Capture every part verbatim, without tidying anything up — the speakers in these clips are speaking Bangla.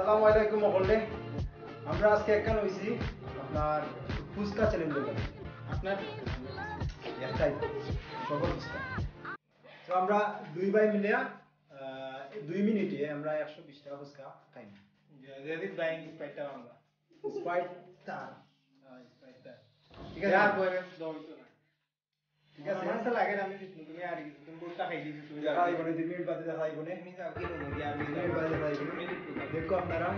আসসালামু আলাইকুম মহলে, আমরা আজকে একখান হয়েছি আপনার ফুচকা চ্যালেঞ্জ করলাম। আপনার একটাই সবল ফুচকা। তো আমরা দুই ভাই মিলে দুই মিনিটে আমরা একশো বিশ টাকা ফুচকা খাই। ঠিক আছে, দেখো আপনারা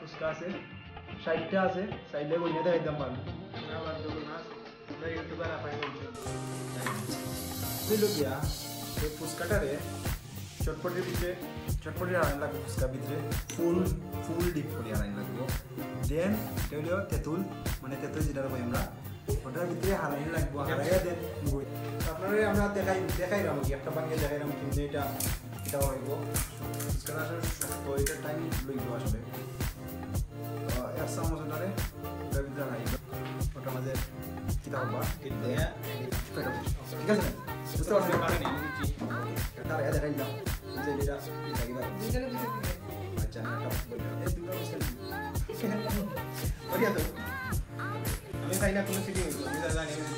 ফুচকা আছে, সাইডটা আছে, সাইডে বইয়ে দেয় দাম পাবেন। ফুচকাটারে চটপটির ভিতরে চটপটি আনাই লাগবে, ফুচকা ভিতরে ফুল ফুল ডিপ করে আনাই লাগবো। দেন এটা তেঁতুল, মানে তেঁতুল যেটা বই আমরা ওটার ভিতরে হারানি লাগবো। হারাইয়া দেন আপনারা আমরা দেখাই দেখাইলাম কি একটা বানিয়ে দেখাইলাম, কিন্তু এটা এটা হইব তো এটার টাইম লইব আসবে। তো এক চামচ ওটারে ওটা ভিতরে হারাই ওটা মাঝে কিনা হবা। ঠিক আছে, বুঝতে পারছি হারাইয়া দেখাইলাম যে এটা আচ্ছা ওরিয়া তো তাই না কোনো সিটি হইল বিনা জানি না।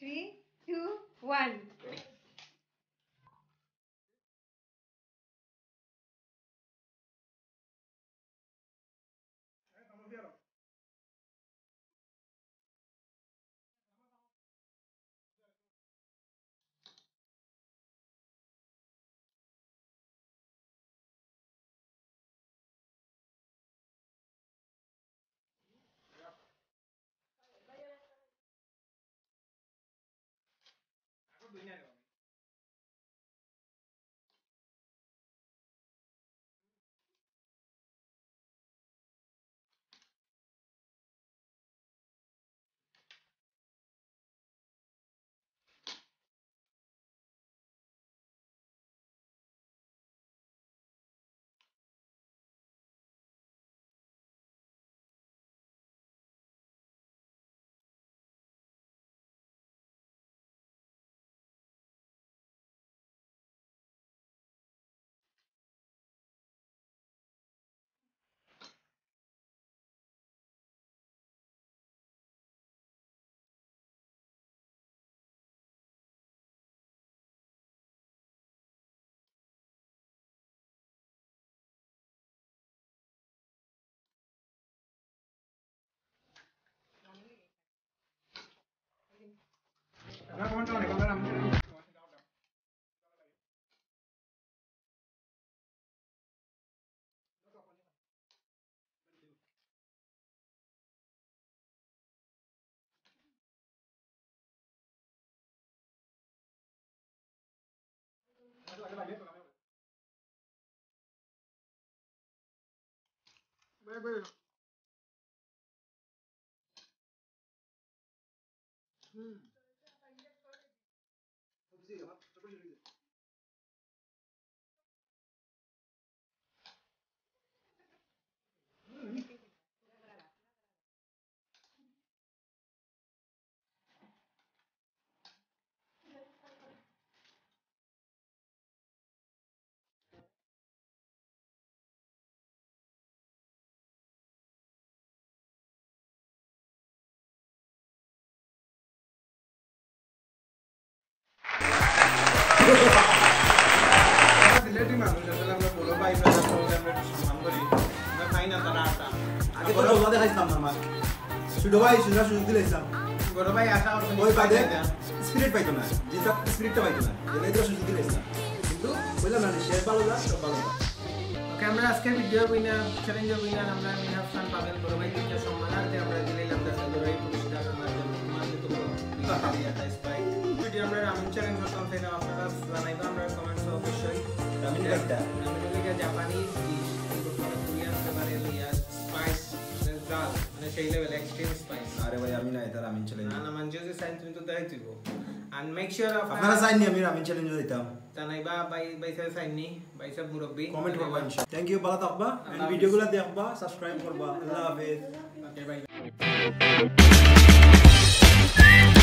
three two one Hmm. সুডোভাই সুরা সুযোগ দিলে ইসলাম গরভাই আসা ওই পাইতে স্পিরিট পাইতো না যেটা স্পিরিটটা পাইতো না এটাই তো সুযোগ দিলে ইসলাম কিন্তু বললাম না শেয়ার ভালো না সব ভালো ওকে আমরা আজকে ভিডিও বিনা চ্যালেঞ্জ বিনা আমরা বিনা স্থান পাবেন গরভাই কে সম্মানার্থে আমরা দিলাম দশ গরভাই পুরস্কার মাঝে তো পারিয়া তাই স্পাই ভিডিও আমরা রাম চ্যালেঞ্জ করতাম সেটা আপনারা জানাইবা আমরা কমেন্টস অবশ্যই আমি একটা আমি বলি জাপানি সেই লেভেল এক্সট্রিম স্পাইস আরে ভাই আমি না এটা রামিন চ্যালেঞ্জ না না মঞ্জু যে সাইন তুমি তো দাই দিব এন্ড মেক শিওর আপনারা সাইন নি আমি রামিন চ্যালেঞ্জ দিতাম জানাই বা ভাই ভাই সাইন নি ভাই সব মুরব্বি কমেন্ট করবা ইনশাআল্লাহ থ্যাংক ইউ ভালো থাকবা এন্ড ভিডিওগুলো দেখবা সাবস্ক্রাইব করবা আল্লাহ হাফেজ ওকে বাই